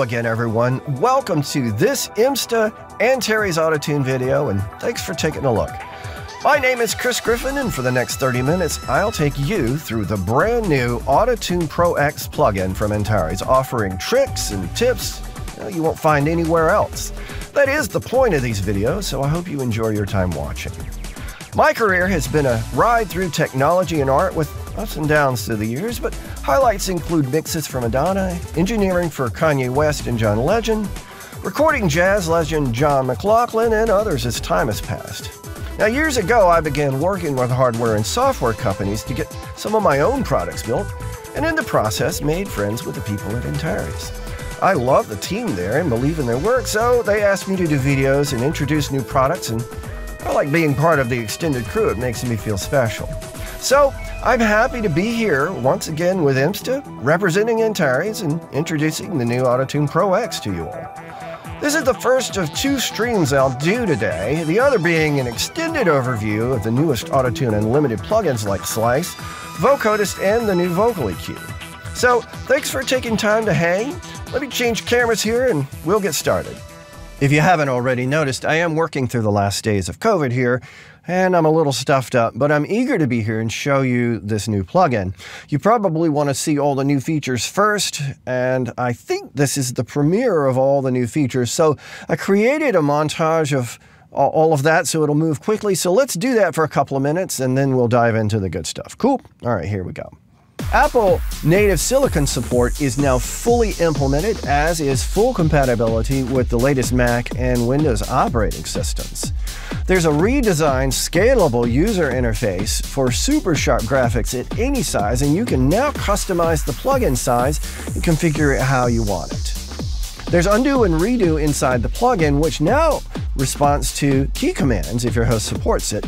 Hello again, everyone. Welcome to this IMSTA Antares Auto-Tune video, and thanks for taking a look. My name is Chris Griffin, and for the next 30 minutes, I'll take you through the brand new Auto-Tune Pro X plugin from Antares, offering tricks and tips you won't find anywhere else. That is the point of these videos, so I hope you enjoy your time watching. My career has been a ride through technology and art with ups and downs through the years, but highlights include mixes for Madonna, engineering for Kanye West and John Legend, recording jazz legend John McLaughlin, and others as time has passed. Now, years ago, I began working with hardware and software companies to get some of my own products built, and in the process, made friends with the people at Antares. I love the team there and believe in their work, so they asked me to do videos and introduce new products, and I like being part of the extended crew. It makes me feel special. So I'm happy to be here once again with IMSTA, representing Antares and introducing the new Auto-Tune Pro X to you all. This is the first of two streams I'll do today, the other being an extended overview of the newest Auto-Tune Unlimited plugins like Slice, Vocodist, and the new Vocal EQ. So thanks for taking time to hang. Let me change cameras here and we'll get started. If you haven't already noticed, I am working through the last days of COVID here, and I'm a little stuffed up, but I'm eager to be here and show you this new plugin. You probably want to see all the new features first, and I think this is the premiere of all the new features, so I created a montage of all of that so it'll move quickly. So let's do that for a couple of minutes, and then we'll dive into the good stuff. Cool? All right, here we go. Apple native silicon support is now fully implemented, as is full compatibility with the latest Mac and Windows operating systems. There's a redesigned, scalable user interface for super sharp graphics at any size, and you can now customize the plugin size and configure it how you want it. There's undo and redo inside the plugin, which now responds to key commands if your host supports it,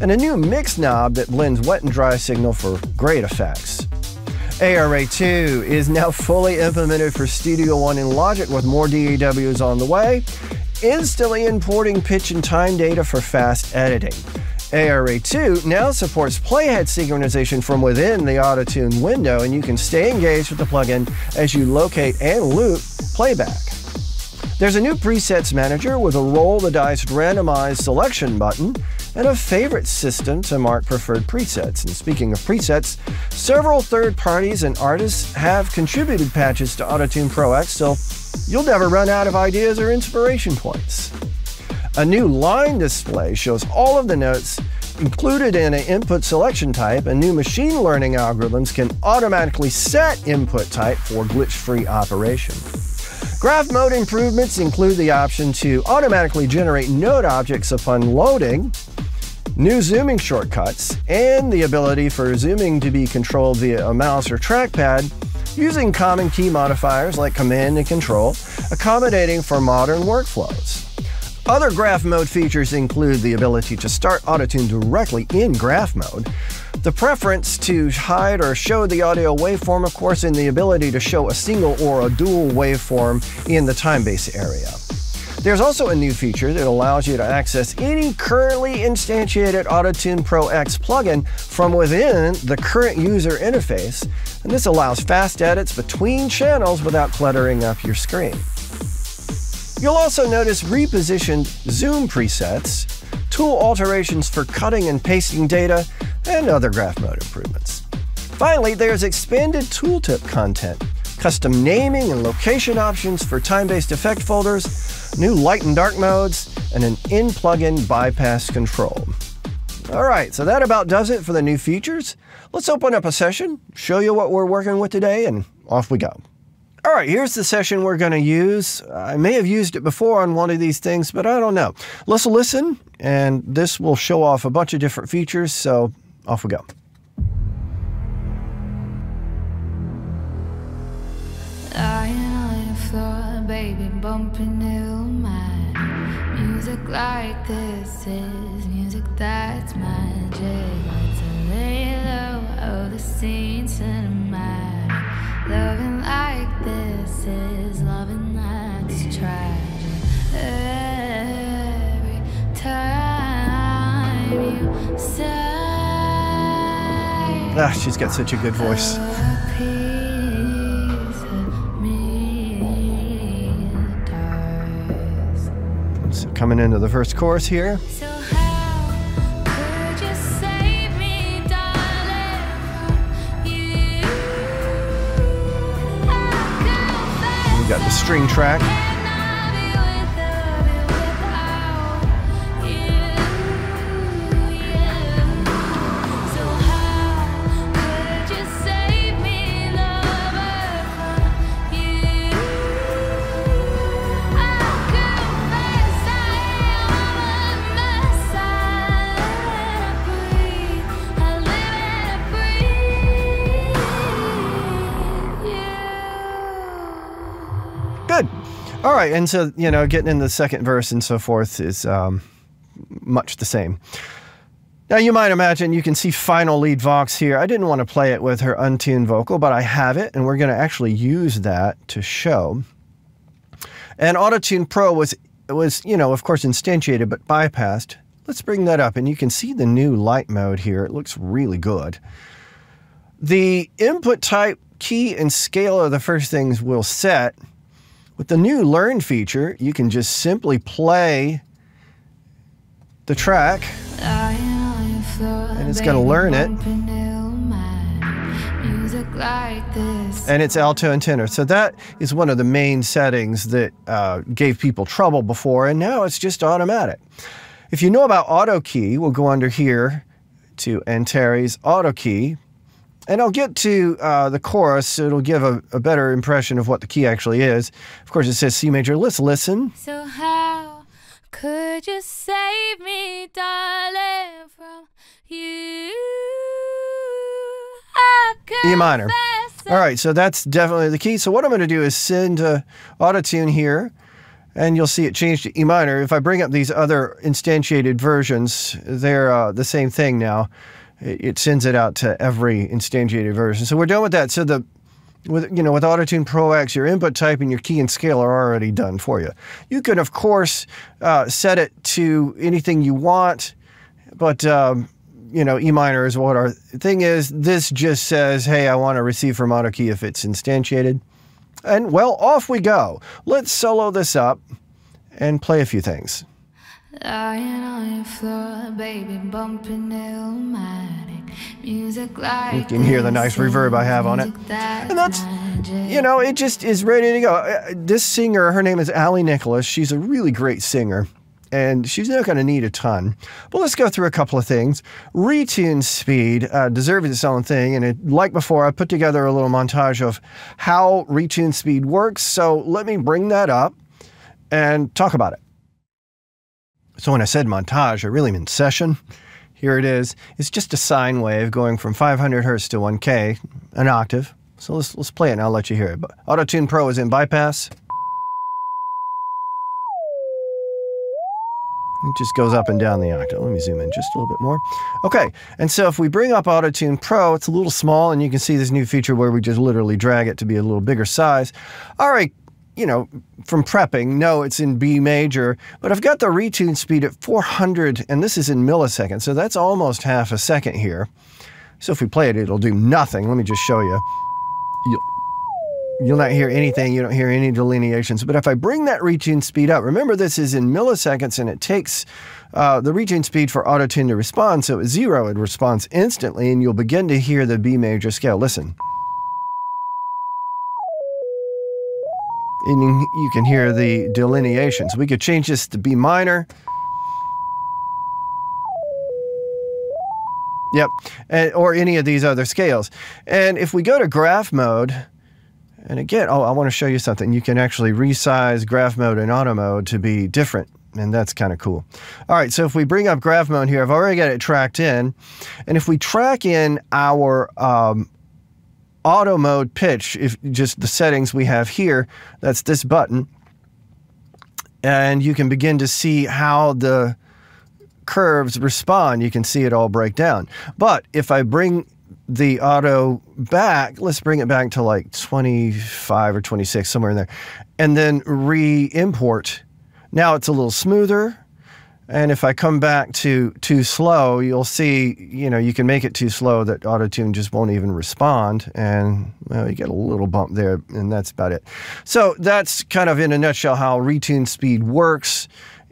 and a new mix knob that blends wet and dry signal for great effects. ARA2 is now fully implemented for Studio One and Logic, with more DAWs on the way, instantly importing pitch and time data for fast editing. ARA2 now supports playhead synchronization from within the Auto-Tune window, and you can stay engaged with the plugin as you locate and loop playback. There's a new presets manager with a roll the dice randomized selection button and a favorite system to mark preferred presets. And speaking of presets, several third parties and artists have contributed patches to Auto-Tune Pro X, so you'll never run out of ideas or inspiration points. A new line display shows all of the notes included in an input selection type, and new machine learning algorithms can automatically set input type for glitch-free operation. Graph mode improvements include the option to automatically generate node objects upon loading, new zooming shortcuts, and the ability for zooming to be controlled via a mouse or trackpad using common key modifiers like Command and Control, accommodating for modern workflows. Other graph mode features include the ability to start Auto-Tune directly in graph mode, the preference to hide or show the audio waveform, of course, and the ability to show a single or a dual waveform in the time-based area. There's also a new feature that allows you to access any currently instantiated Auto-Tune Pro X plugin from within the current user interface, and this allows fast edits between channels without cluttering up your screen. You'll also notice repositioned zoom presets, tool alterations for cutting and pasting data, and other graph mode improvements. Finally, there's expanded tooltip content, custom naming and location options for time-based effect folders, new light and dark modes, and an in-plugin bypass control. All right, so that about does it for the new features. Let's open up a session, show you what we're working with today, and off we go. All right, here's the session we're going to use. I may have used it before on one of these things, but I don't know. Let's listen, and this will show off a bunch of different features, so off we go. I on the floor, baby, bumping ill mine. Music like this is music that's mine. J-lights are lay low, oh, the scenes in mine. Loving like this is loving that's tragic. Every time you say, ah, she's got such a good voice. A piece of me. coming into the first chorus here. So how could you save me, darling, you? We got the string track. All right, and so, you know, getting in the second verse and so forth is much the same. Now, you might imagine you can see final lead vox here. I didn't want to play it with her untuned vocal, but I have it, and we're going to actually use that to show. And Auto-Tune Pro was, you know, of course, instantiated, but bypassed. Let's bring that up, and you can see the new light mode here. It looks really good. The input type, key, and scale are the first things we'll set. With the new Learn feature, you can just simply play the track, and it's going to learn it, and it's alto and tenor. So that is one of the main settings that gave people trouble before, and now it's just automatic. If you know about Auto Key, we'll go under here to Antares Auto Key. And I'll get to the chorus, so it'll give a better impression of what the key actually is. Of course, it says C major. Let's listen. So how could you save me, darling, from you? E minor. All right, so that's definitely the key. So what I'm going to do is send Auto-Tune here, and you'll see it change to E minor. If I bring up these other instantiated versions, they're the same thing now. It sends it out to every instantiated version. So we're done with that. So with Auto-Tune Pro X, your input type and your key and scale are already done for you. You can, of course, set it to anything you want, but you know, E minor is what our thing is. This just says, hey, I want to receive from Auto Key if it's instantiated. And well, off we go. Let's solo this up and play a few things. Lying on your floor, baby, bumping illmatic music like. You can hear the nice reverb I have on it. And that's, you know, it just is ready to go. This singer, her name is Allie Nicholas. She's a really great singer, and she's not going to need a ton. But let's go through a couple of things. Retune speed deserves its own thing, and like before, I put together a little montage of how retune speed works. So let me bring that up and talk about it. So when I said montage, I really meant session. Here it is. It's just a sine wave going from 500 hertz to 1K, an octave. So let's play it and I'll let you hear it. But Auto-Tune Pro is in bypass. It just goes up and down the octave. Let me zoom in just a little bit more. Okay, and so if we bring up Auto-Tune Pro, it's a little small, and you can see this new feature where we just literally drag it to be a little bigger size. All right. You know, from prepping, no, it's in B major, but I've got the retune speed at 400, and this is in milliseconds, so that's almost half a second here. So if we play it, it'll do nothing. Let me just show you. You'll not hear anything. You don't hear any delineations. But if I bring that retune speed up, remember this is in milliseconds, and it takes the retune speed for Auto-Tune to respond, so at zero, it responds instantly, and you'll begin to hear the B major scale. Listen. And you can hear the delineations. We could change this to B minor. Yep, or any of these other scales. And if we go to graph mode, and again, oh, I want to show you something. You can actually resize graph mode and auto mode to be different, and that's kind of cool. All right, so if we bring up graph mode here, I've already got it tracked in. And if we track in our auto mode pitch, if just the settings we have here, that's this button, and you can begin to see how the curves respond. You can see it all break down. But if I bring the auto back, let's bring it back to like 25 or 26, somewhere in there, and then re-import. Now it's a little smoother. And if I come back to too slow, you'll see, you know, you can make it too slow that Auto-Tune just won't even respond. And, well, you get a little bump there, and that's about it. So that's kind of in a nutshell how retune speed works.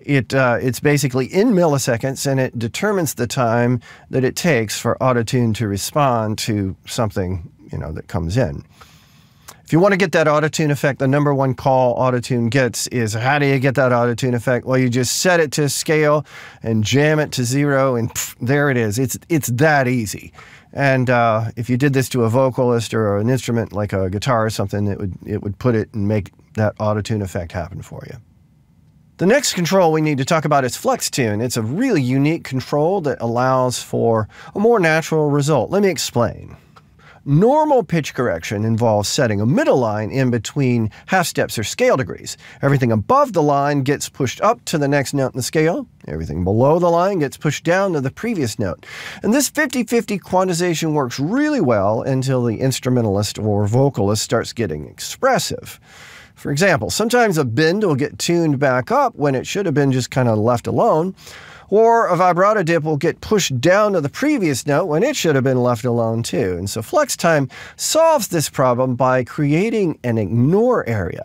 It's basically in milliseconds, and it determines the time that it takes for Auto-Tune to respond to something, you know, that comes in. If you want to get that Auto-Tune effect, the number one call Auto-Tune gets is, how do you get that Auto-Tune effect? Well, you just set it to scale and jam it to zero, and pff, there it is. It's that easy. And if you did this to a vocalist or an instrument like a guitar or something, it would put it and make that Auto-Tune effect happen for you. The next control we need to talk about is Flex Tune. It's a really unique control that allows for a more natural result. Let me explain. Normal pitch correction involves setting a middle line in between half steps or scale degrees. Everything above the line gets pushed up to the next note in the scale. Everything below the line gets pushed down to the previous note. And this 50-50 quantization works really well until the instrumentalist or vocalist starts getting expressive. For example, sometimes a bend will get tuned back up when it should have been just kind of left alone, or a vibrato dip will get pushed down to the previous note when it should have been left alone too. And so Flex Time solves this problem by creating an ignore area.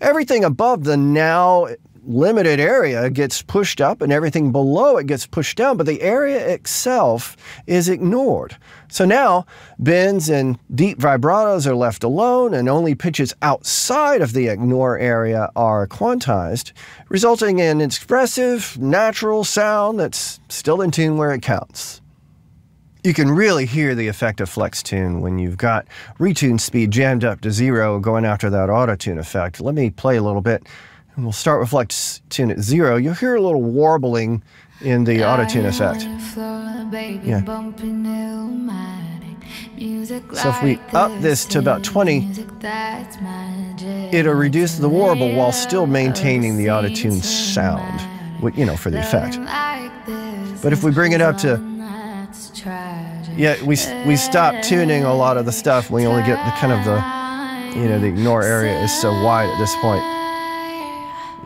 Everything above the now limited area gets pushed up, and everything below it gets pushed down, but the area itself is ignored. So now bends and deep vibratos are left alone, and only pitches outside of the ignore area are quantized, resulting in expressive, natural sound that's still in tune where it counts. You can really hear the effect of Flex Tune when you've got retune speed jammed up to zero going after that Auto-Tune effect. Let me play a little bit. And we'll start with Flex Tune at zero. You'll hear a little warbling in the Auto-Tune effect. Yeah. So if we up this to about 20, it'll reduce the warble while still maintaining the Auto-Tune sound, you know, for the effect. But if we bring it up to, yeah, we stop tuning a lot of the stuff. We only get the kind of the, you know, the ignore area is so wide at this point.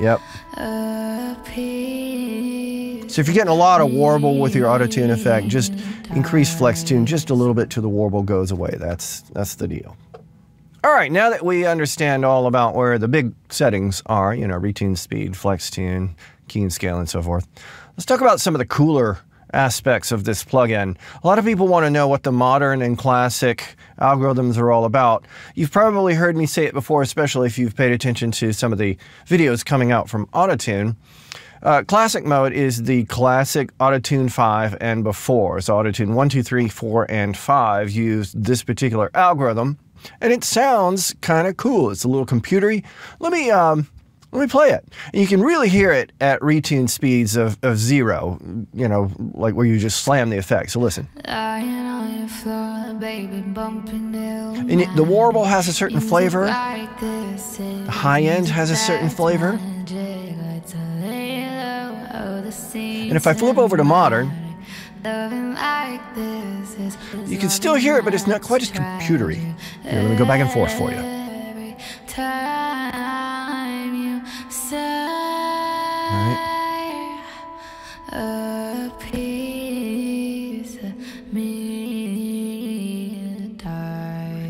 Yep. So if you're getting a lot of warble with your Auto-Tune effect, just increase Flex Tune just a little bit till the warble goes away. That's the deal. All right, now that we understand all about where the big settings are, you know, retune speed, Flex Tune, key and scale, and so forth, let's talk about some of the cooler aspects of this plugin. A lot of people want to know what the modern and classic algorithms are all about. You've probably heard me say it before, especially if you've paid attention to some of the videos coming out from Auto-Tune. Classic mode is the classic Auto-Tune 5 and before. So Auto-Tune 1, 2, 3, 4, and 5 use this particular algorithm, and it sounds kind of cool. It's a little computery. Let me play it. And you can really hear it at retune speeds of zero, you know, like where you just slam the effect. So listen. And the warble has a certain flavor. The high end has a certain flavor. And if I flip over to modern, you can still hear it, but it's not quite as computery. Here, let me go back and forth for you.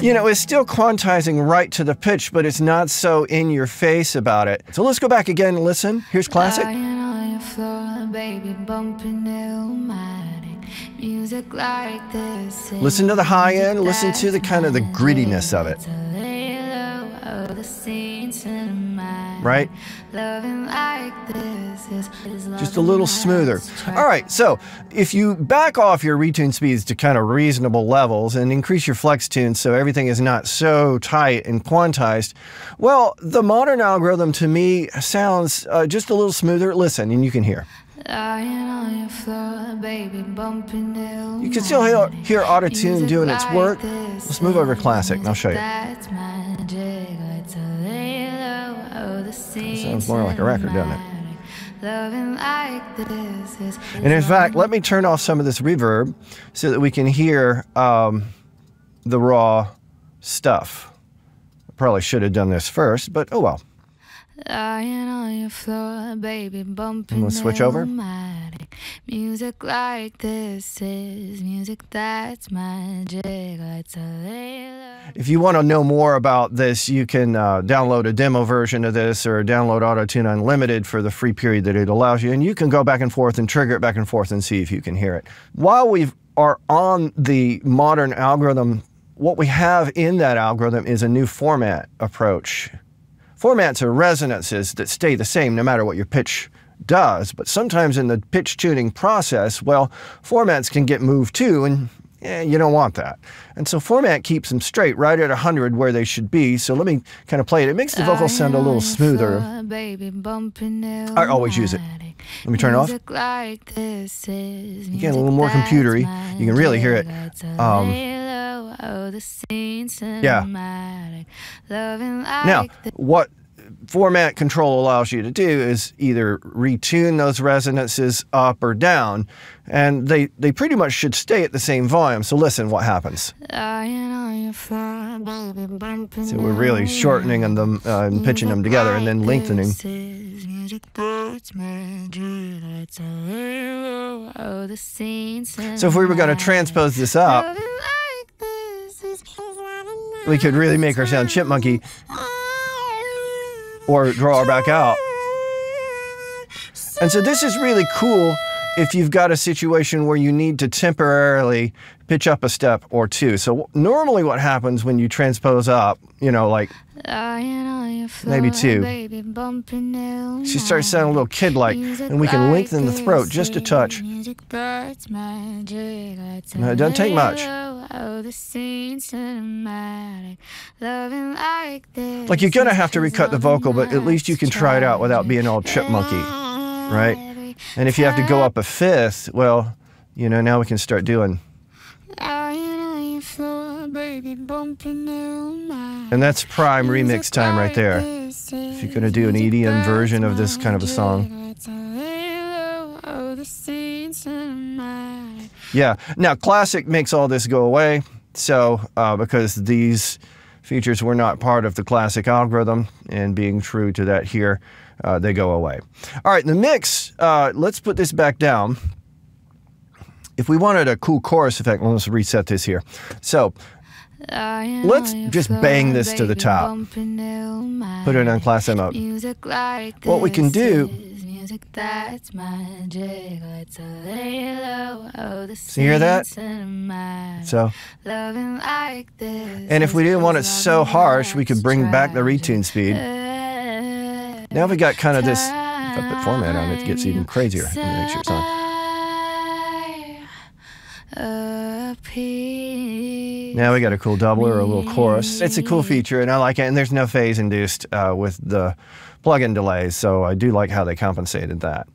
You know, it's still quantizing right to the pitch, but it's not so in your face about it. So let's go back again and listen. Here's classic. Listen to the high end, listen to the kind of the grittiness of it. Right? Just a little smoother. All right, so if you back off your retune speeds to kind of reasonable levels and increase your Flex Tune so everything is not so tight and quantized, well, the modern algorithm to me sounds just a little smoother. Listen, and you can hear. You can still hear Auto-Tune doing its work. Let's move over to classic, and I'll show you. Sounds more like a record, doesn't it? And in fact, let me turn off some of this reverb so that we can hear the raw stuff. I probably should have done this first, but oh well. Lying on your floor, baby, bumping. I'm gonna switch over. Music like this is music that's magic. If you want to know more about this, you can download a demo version of this or download Auto-Tune Unlimited for the free period that it allows you. And you can go back and forth and trigger it back and forth and see if you can hear it. While we are on the modern algorithm, what we have in that algorithm is a new format approach. Formats are resonances that stay the same no matter what your pitch does, but sometimes in the pitch tuning process, well, formats can get moved too, and you don't want that. And so format keeps them straight, right at 100 where they should be. So let me kind of play it. It makes the vocal sound a little smoother. I always use it. Let me turn it off. Again, a little more computery. You can really hear it. Yeah. Now, what format control allows you to do is either retune those resonances up or down, and they pretty much should stay at the same volume. So listen what happens. So we're really shortening them and pitching them together and then lengthening. So if we were going to transpose this up, we could really make our sound chipmunky or draw her back out. And so this is really cool if you've got a situation where you need to temporarily pitch up a step or two. So normally what happens when you transpose up, you know, like maybe two, she starts sounding a little kid-like, and we can lengthen the throat just a touch. No, it doesn't take much. Like, you're gonna have to recut the vocal, but at least you can try it out without being all chipmunky, right? And if you have to go up a fifth, well, you know, now we can start doing. And that's prime remix time right there. If you're gonna do an EDM version of this kind of a song. Yeah, now classic makes all this go away. So because these features were not part of the classic algorithm, and being true to that here, they go away. All right, the mix, let's put this back down. If we wanted a cool chorus effect, let's reset this here. So let's just bang this to the top. Put it on classic mode. What we can do, so you hear that? So, and if we didn't want it so harsh, we could bring back the retune speed. Now we got kind of this. If I put format on it, it gets even crazier. Let me make sure it's on. Now we got a cool doubler or a little chorus. It's a cool feature, and I like it. And there's no phase induced with the plugin delays, so I do like how they compensated that.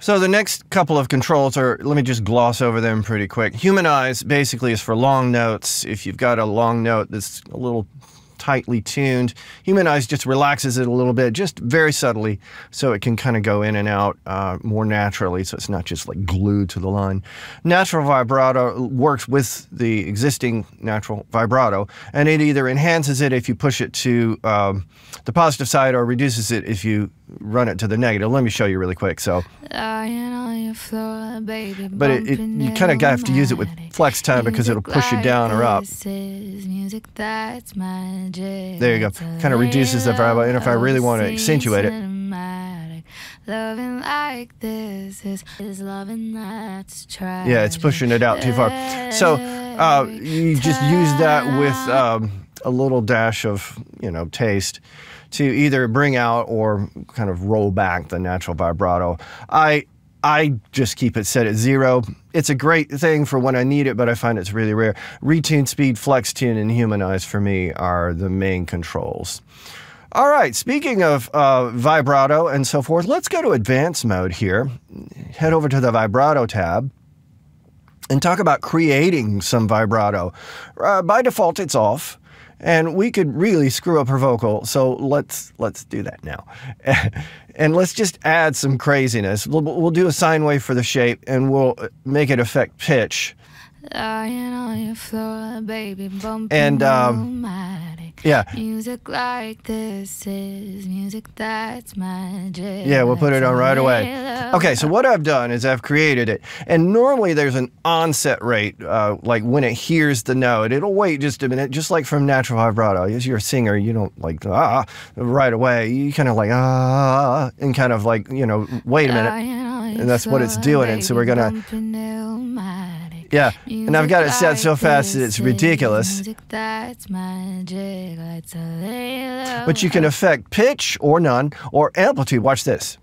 So the next couple of controls are, let me just gloss over them pretty quick. Humanize basically is for long notes. If you've got a long note that's a little tightly tuned, Humanize just relaxes it a little bit, just very subtly, so it can kind of go in and out more naturally, so it's not just like glued to the line. Natural vibrato works with the existing natural vibrato, and it either enhances it if you push it to the positive side or reduces it if you run it to the negative. Let me show you really quick. So, but you kind of have to use it with flex time because it'll push you down or up. There you go. Kind of reduces the vibe. And if I really want to accentuate it, yeah, it's pushing it out too far. So you just use that with a little dash of, you know, taste, to either bring out or kind of roll back the natural vibrato. I just keep it set at 0. It's a great thing for when I need it, but I find it's really rare. Retune speed, flex tune, and humanize for me are the main controls. All right, speaking of vibrato and so forth, let's go to advanced mode here. Head over to the vibrato tab and talk about creating some vibrato. By default, it's off. And we could really screw up her vocal, so let's do that now. And let's just add some craziness. We'll do a sine wave for the shape, and we'll make it affect pitch. And yeah, music like this is music that's magic. Yeah, we'll put it on right away. Okay, so what I've done is I've created it, and normally there's an onset rate, like when it hears the note, it'll wait just a minute, just like from natural vibrato. As you're a singer, you don't like right away. You kind of like and kind of like, you know, wait a minute, and that's what it's doing. And so we're gonna. Yeah, and I've got it set so fast that it's ridiculous. But you can affect pitch or none or amplitude. Watch this.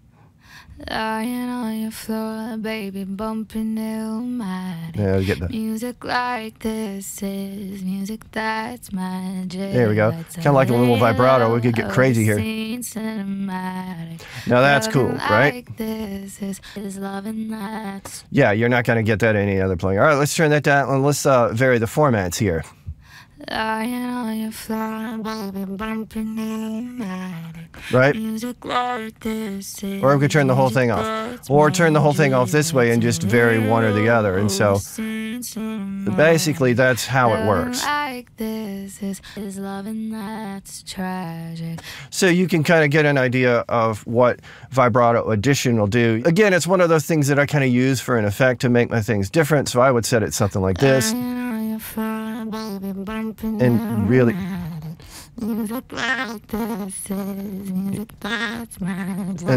Lying on your floor, baby, bumping illmatic. Yeah, get that. Music like this is music that's magic. There we go. Kind of like a little vibrato. We could get crazy here. Now that's cool, right? Yeah, you're not going to get that any other playing. All right, let's turn that down and let's vary the formats here. Right? Or we could turn the whole thing off. Or turn the whole thing off this way and just vary one or the other. And so basically that's how it works. So you can kind of get an idea of what vibrato addition will do. Again, it's one of those things that I kind of use for an effect to make my things different. So I would set it something like this. And really, and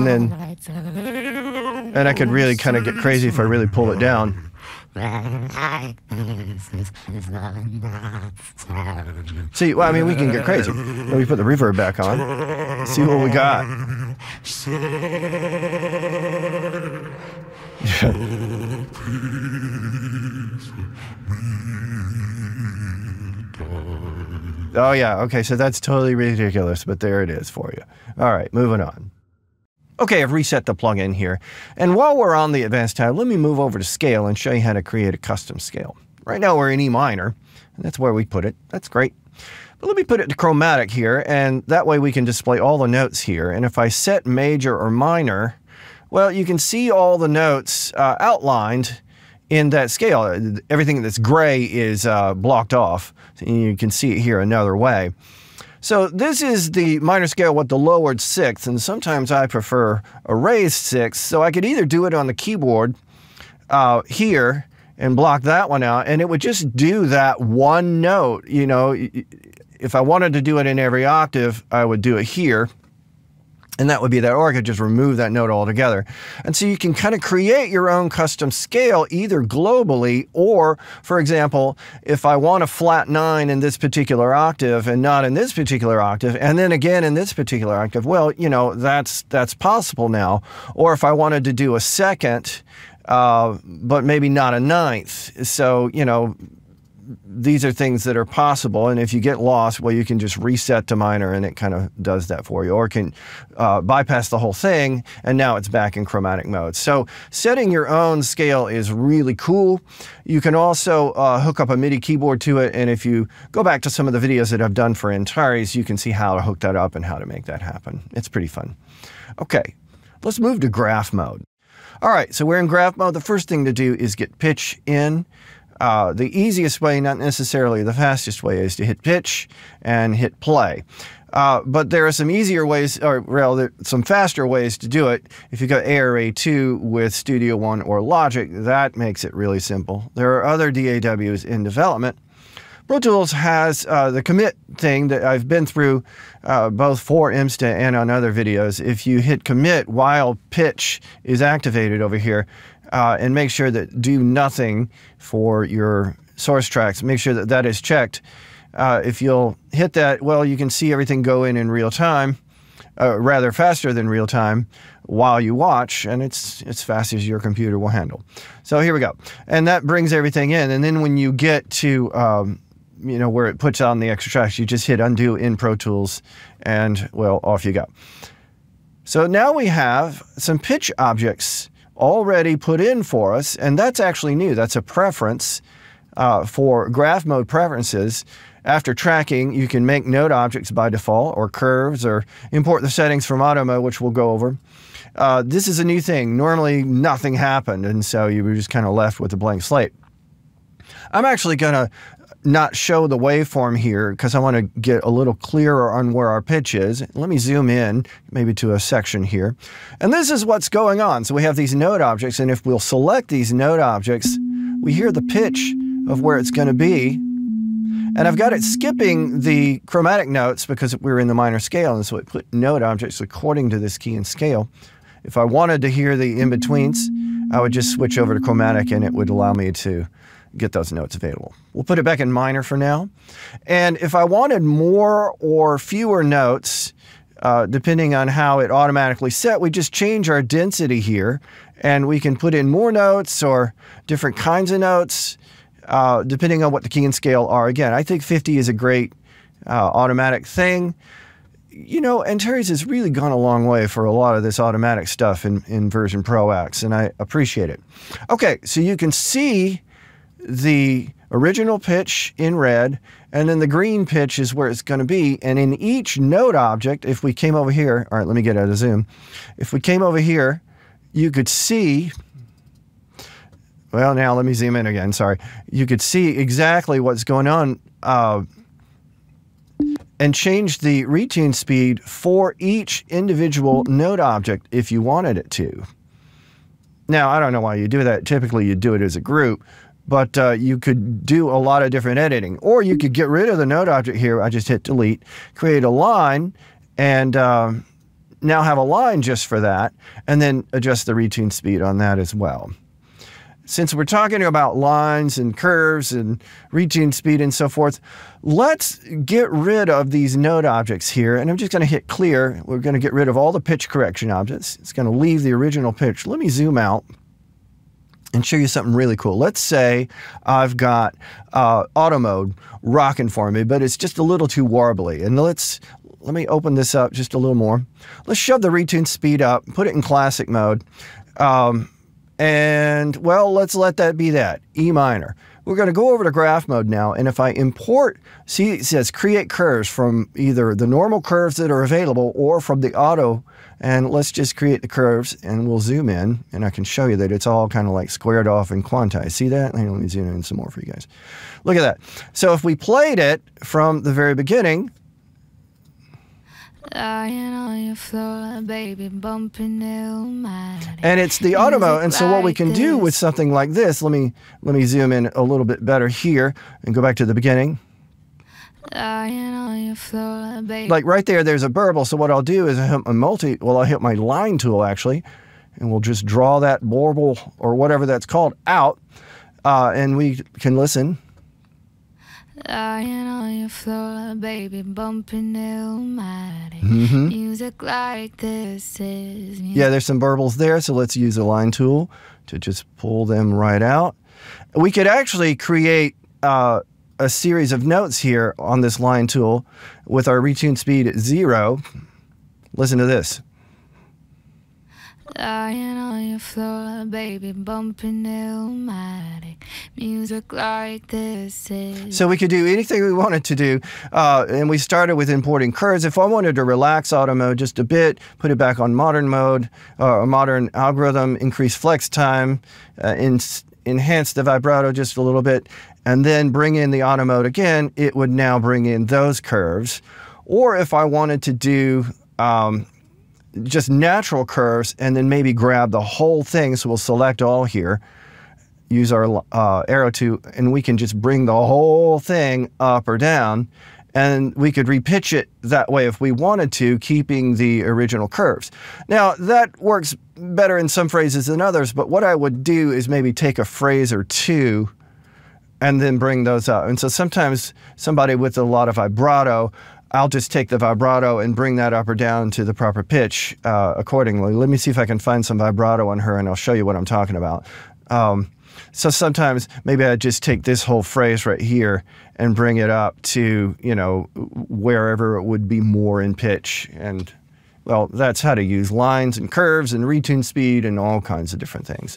then, and I could really kind of get crazy if I really pull it down. See, well, I mean, we can get crazy. Let me put the reverb back on. See what we got. Oh, yeah. Okay, so that's totally ridiculous, but there it is for you. All right, moving on. Okay, I've reset the plugin here. And while we're on the advanced tab, let me move over to scale and show you how to create a custom scale. Right now we're in E minor, and that's where we put it. That's great. But let me put it to chromatic here, and that way we can display all the notes here. And if I set major or minor, well, you can see all the notes outlined in that scale. Everything that's gray is blocked off. And you can see it here another way. So this is the minor scale with the lowered sixth, and sometimes I prefer a raised sixth. So I could either do it on the keyboard here and block that one out, and it would just do that one note. You know, if I wanted to do it in every octave, I would do it here. And that would be that, or I could just remove that note altogether. And so you can kind of create your own custom scale either globally or, for example, if I want a flat 9 in this particular octave and not in this particular octave, and then again in this particular octave, well, you know, that's possible now. Or if I wanted to do a second, but maybe not a ninth. So, you know, these are things that are possible, and if you get lost, well, you can just reset to minor and it kind of does that for you, or can bypass the whole thing, and now it's back in chromatic mode. So setting your own scale is really cool. You can also hook up a MIDI keyboard to it, and if you go back to some of the videos that I've done for Antares, you can see how to hook that up and how to make that happen. It's pretty fun. Okay, let's move to graph mode. All right, so we're in graph mode. The first thing to do is get pitch in. The easiest way, not necessarily the fastest way, is to hit pitch and hit play. But there are some easier ways, or rather, some faster ways to do it. If you go ARA2 with Studio One or Logic, that makes it really simple. There are other DAWs in development. Pro Tools has the commit thing that I've been through both for IMSTA and on other videos. If you hit commit while pitch is activated over here, and make sure that do nothing for your source tracks, make sure that that is checked. If you'll hit that, well, you can see everything go in real time, rather faster than real time, while you watch, and it's as fast as your computer will handle. So here we go. And that brings everything in, and then when you get to you know, where it puts on the extra tracks, you just hit undo in Pro Tools, and well, off you go. So now we have some pitch objects already put in for us, and that's actually new. That's a preference for graph mode preferences. After tracking, you can make note objects by default, or curves, or import the settings from auto mode, which we'll go over. This is a new thing. Normally, nothing happened, and so you were just kind of left with a blank slate. I'm actually going to not show the waveform here because I want to get a little clearer on where our pitch is. Let me zoom in maybe to a section here. And this is what's going on. So we have these note objects, and if we'll select these note objects, we hear the pitch of where it's going to be. And I've got it skipping the chromatic notes because we're in the minor scale, and so it put note objects according to this key and scale. If I wanted to hear the in-betweens, I would just switch over to chromatic and it would allow me to get those notes available. We'll put it back in minor for now. And if I wanted more or fewer notes, depending on how it automatically set, we just change our density here and we can put in more notes or different kinds of notes, depending on what the key and scale are. Again, I think 50 is a great automatic thing. You know, Antares has really gone a long way for a lot of this automatic stuff in version Pro X, and I appreciate it. Okay, so you can see the original pitch in red, and then the green pitch is where it's going to be, and in each note object, if we came over here, all right, let me get out of zoom. If we came over here, you could see, well, now let me zoom in again, sorry. You could see exactly what's going on and change the retune speed for each individual note object if you wanted it to. Now, I don't know why you do that. Typically, you do it as a group, but you could do a lot of different editing. Or you could get rid of the note object here. I just hit delete, create a line, and now have a line just for that, and then adjust the retune speed on that as well. Since we're talking about lines and curves and retune speed and so forth, let's get rid of these note objects here. And I'm just going to hit clear. We're going to get rid of all the pitch correction objects. It's going to leave the original pitch. Let me zoom out and show you something really cool. Let's say I've got auto mode rocking for me, but it's just a little too warbly. And let me open this up just a little more. Let's shove the retune speed up, put it in classic mode. And, well, let's let that be that, E minor. We're going to go over to graph mode now, and if I import, see it says create curves from either the normal curves that are available or from the auto, and let's just create the curves, and we'll zoom in, and I can show you that it's all kind of like squared off and quantized. See that? Let me zoom in some more for you guys. Look at that. So if we played it from the very beginning, and it's the auto mode, and so what we can do with something like this, let me zoom in a little bit better here and go back to the beginning. Like right there, there's a burble. So what I'll do is I'll hit my line tool actually, and we'll just draw that burble or whatever that's called out, and we can listen. Lying on your floor, baby, bumping Illmatic. Music like this is music. Yeah, there's some burbles there, so let's use a line tool to just pull them right out. We could actually create a series of notes here on this line tool with our retune speed at 0. Listen to this. Lying on your floor, baby, bumping Illmatic. Music like this is. So we could do anything we wanted to do, and we started with importing curves. If I wanted to relax auto mode just a bit, put it back on modern mode, modern algorithm, increase flex time, enhance the vibrato just a little bit, and then bring in the auto mode again, it would now bring in those curves. Or if I wanted to do just natural curves and then maybe grab the whole thing, so we'll select all here, use our ARA2, and we can just bring the whole thing up or down, and we could repitch it that way if we wanted to, keeping the original curves. Now that works better in some phrases than others, but what I would do is maybe take a phrase or two and then bring those up. And so sometimes somebody with a lot of vibrato, I'll just take the vibrato and bring that up or down to the proper pitch accordingly. Let me see if I can find some vibrato on her, and I'll show you what I'm talking about. So sometimes maybe I just take this whole phrase right here and bring it up to, you know, wherever it would be more in pitch. And, well, that's how to use lines and curves and retune speed and all kinds of different things.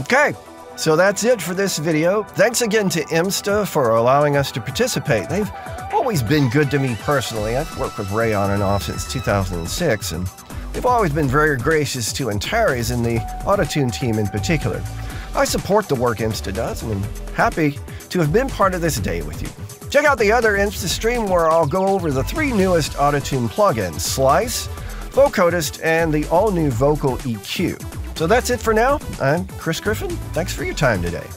Okay. So that's it for this video. Thanks again to IMSTA for allowing us to participate. They've always been good to me personally. I've worked with Ray on and off since 2006, and they've always been very gracious to Antares and the Auto-Tune team in particular. I support the work Insta does, and I'm happy to have been part of this day with you. Check out the other Insta stream where I'll go over the three newest Auto-Tune plugins, Slice, Vocodist, and the all-new Vocal EQ. So that's it for now. I'm Chris Griffin. Thanks for your time today.